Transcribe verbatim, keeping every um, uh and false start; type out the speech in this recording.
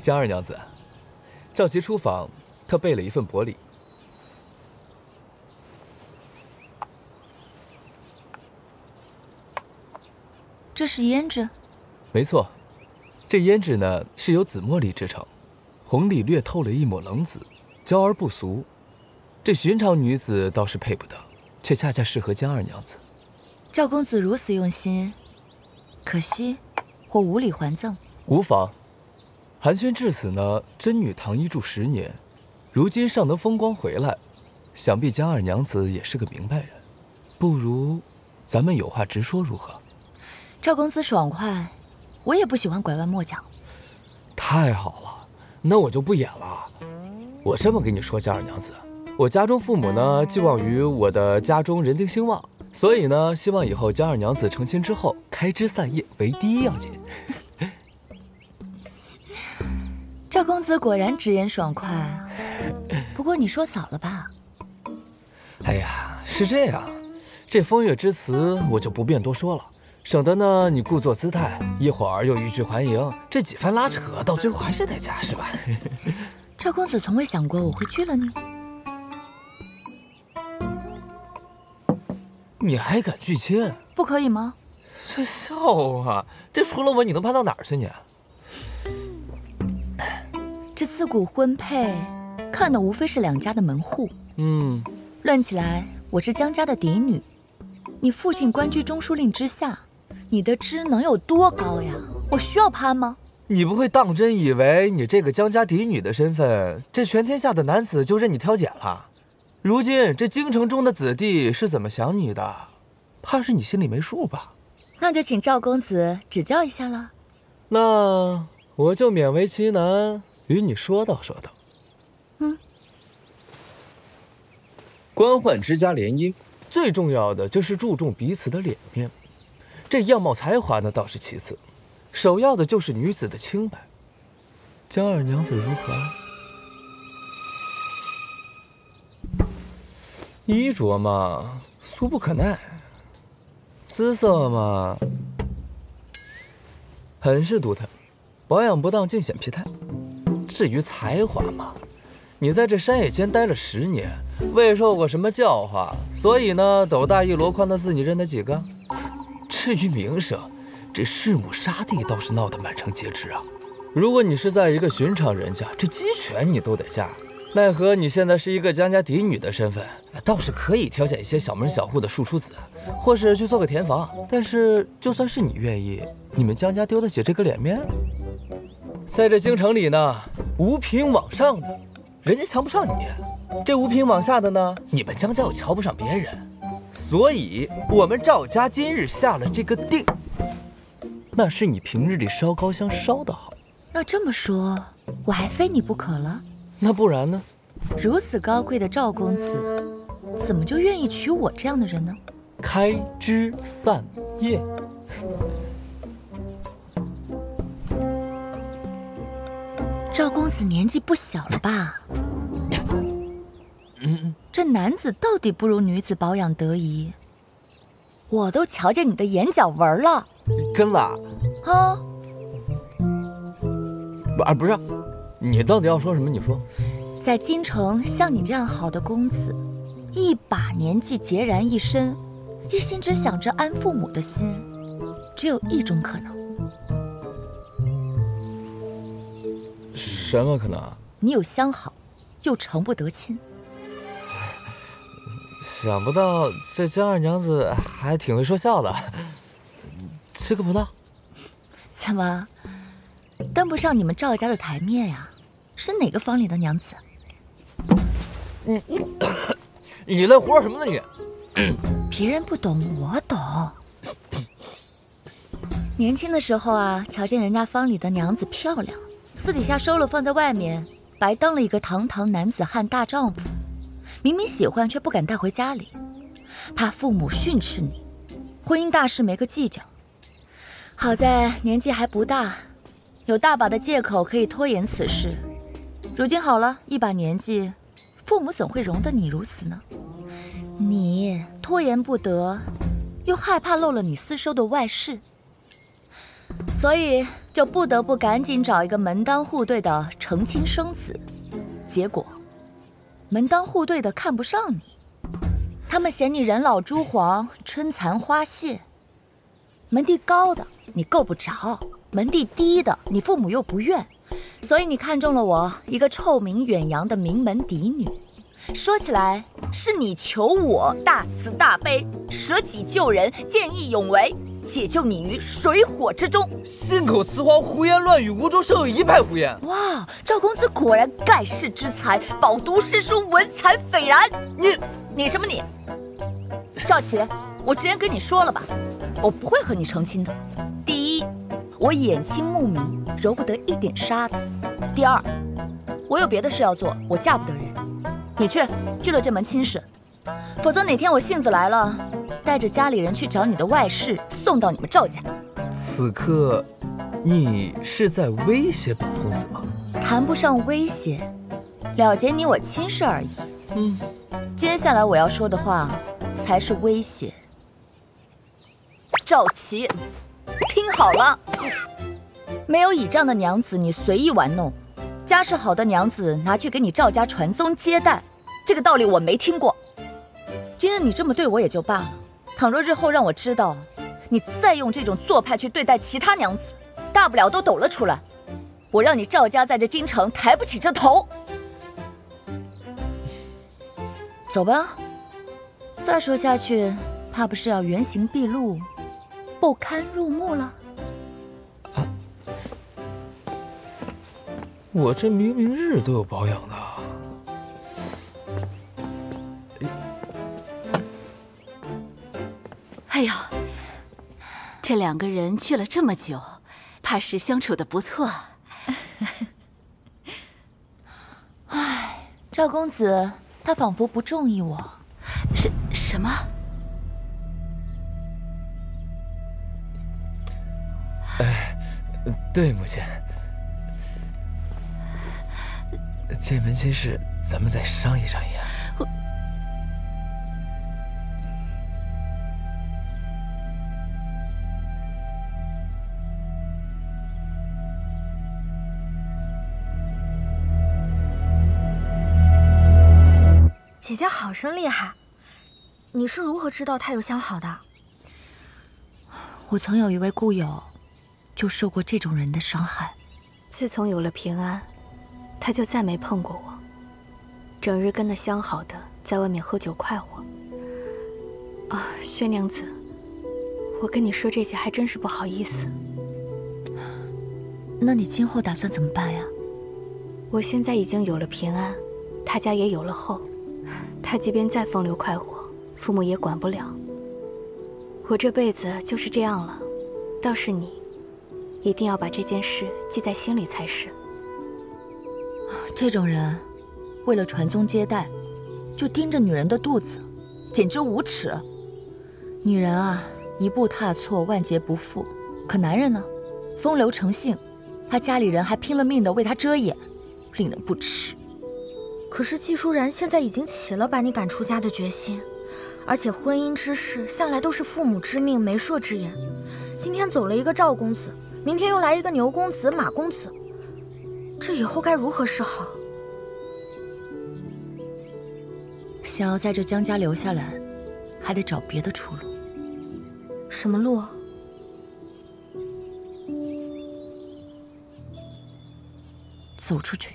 江二娘子，赵琦出访，特备了一份薄礼。这是胭脂？没错，这胭脂呢是由紫茉莉制成，红里略透了一抹冷紫，娇而不俗。这寻常女子倒是配不得，却恰恰适合江二娘子。赵公子如此用心，可惜我无礼还赠。无妨。 寒暄至此呢，真女堂一住十年，如今尚能风光回来，想必江二娘子也是个明白人。不如，咱们有话直说如何？赵公子爽快，我也不喜欢拐弯抹角。太好了，那我就不演了。我这么跟你说，江二娘子，我家中父母呢寄望于我的家中人丁兴旺，所以呢，希望以后江二娘子成亲之后，开枝散叶为第一要紧。赵公子果然直言爽快，不过你说早了吧？哎呀，是这样，这风月之词我就不便多说了，省得呢你故作姿态，一会儿又欲拒还迎，这几番拉扯到最后还是代价，是吧？赵公子从未想过我会拒了你，你还敢拒亲？不可以吗？这笑话，这除了我你能攀到哪儿去你？ 这自古婚配，看的无非是两家的门户。嗯，论起来，我是江家的嫡女，你父亲官居中书令之下，你的职能有多高呀？我需要攀吗？你不会当真以为你这个江家嫡女的身份，这全天下的男子就任你挑拣了？如今这京城中的子弟是怎么想你的？怕是你心里没数吧？那就请赵公子指教一下了。那我就勉为其难。 与你说道说道，嗯，官宦之家联姻，最重要的就是注重彼此的脸面，这样貌才华呢倒是其次，首要的就是女子的清白。江二娘子如何？衣着嘛，俗不可耐；姿色嘛，很是独特，保养不当尽显疲态。 至于才华嘛，你在这山野间待了十年，未受过什么教化，所以呢，斗大一箩筐的字你认得几个？至于名声，这弑母杀弟倒是闹得满城皆知啊。如果你是在一个寻常人家，这鸡犬你都得嫁。奈何你现在是一个江家嫡女的身份，倒是可以挑选一些小门小户的庶出子，或是去做个填房。但是就算是你愿意，你们江家丢得起这个脸面？ 在这京城里呢，五品往上的，人家瞧不上你；这五品往下的呢，你们江家又瞧不上别人。所以，我们赵家今日下了这个定，那是你平日里烧高香烧的好。那这么说，我还非你不可了？那不然呢？如此高贵的赵公子，怎么就愿意娶我这样的人呢？开枝散叶。 赵公子年纪不小了吧？这男子到底不如女子保养得宜，我都瞧见你的眼角纹了。真的？啊？啊，不是，你到底要说什么？你说，在京城像你这样好的公子，一把年纪孑然一身，一心只想着安父母的心，只有一种可能。 什么可能？你有相好，又成不得亲。想不到这江二娘子还挺会说笑的。吃个葡萄。怎么，登不上你们赵家的台面呀？是哪个方里的娘子？你你在胡说什么呢你？别人不懂，我懂。年轻的时候啊，瞧见人家方里的娘子漂亮。 私底下收了放在外面，白当了一个堂堂男子汉大丈夫。明明喜欢却不敢带回家里，怕父母训斥你。婚姻大事没个计较。好在年纪还不大，有大把的借口可以拖延此事。如今好了，一把年纪，父母怎会容得你如此呢？你拖延不得，又害怕漏了你私收的外事。所以就不得不赶紧找一个门当户对的成亲生子。结果，门当户对的看不上你，他们嫌你人老珠黄、春残花谢；门第高的你够不着，门第低的你父母又不愿，所以你看中了我一个臭名远扬的名门嫡女。 说起来，是你求我大慈大悲、舍己救人、见义勇为，解救你于水火之中。信口雌黄、胡言乱语、无中生有，一派胡言！哇，赵公子果然盖世之才，饱读诗书，文采斐然。你你什么你？赵琪，我之前跟你说了吧，我不会和你成亲的。第一，我眼清目明，揉不得一点沙子；第二，我有别的事要做，我嫁不得人。 你去拒了这门亲事，否则哪天我性子来了，带着家里人去找你的外室，送到你们赵家。此刻，你是在威胁本公子吗？谈不上威胁，了结你我亲事而已。嗯，接下来我要说的话才是威胁。赵琪，听好了，没有倚仗的娘子，你随意玩弄。 家世好的娘子拿去给你赵家传宗接代，这个道理我没听过。今日你这么对我也就罢了，倘若日后让我知道，你再用这种做派去对待其他娘子，大不了都抖了出来，我让你赵家在这京城抬不起这头。走吧，再说下去，怕不是要原形毕露，不堪入目了。 我这明明日都有保养的。哎呦，这两个人去了这么久，怕是相处的不错。哎，赵公子他仿佛不中意我。是什么？哎，对，母亲。 这门亲事，咱们再商议商议啊。我姐姐好生厉害，你是如何知道她有相好的？我曾有一位故友，就受过这种人的伤害。自从有了平安。 他就再没碰过我，整日跟那相好的在外面喝酒快活。啊，薛娘子，我跟你说这些还真是不好意思。那你今后打算怎么办呀？我现在已经有了平安，他家也有了后，他即便再风流快活，父母也管不了。我这辈子就是这样了，倒是你，一定要把这件事记在心里才是。 这种人，为了传宗接代，就盯着女人的肚子，简直无耻！女人啊，一步踏错，万劫不复。可男人呢，风流成性，他家里人还拼了命的为他遮掩，令人不齿。可是季淑然现在已经起了把你赶出家的决心，而且婚姻之事向来都是父母之命、媒妁之言，今天走了一个赵公子，明天又来一个牛公子、马公子。 这以后该如何是好？想要在这江家留下来，还得找别的出路。什么路？走出去。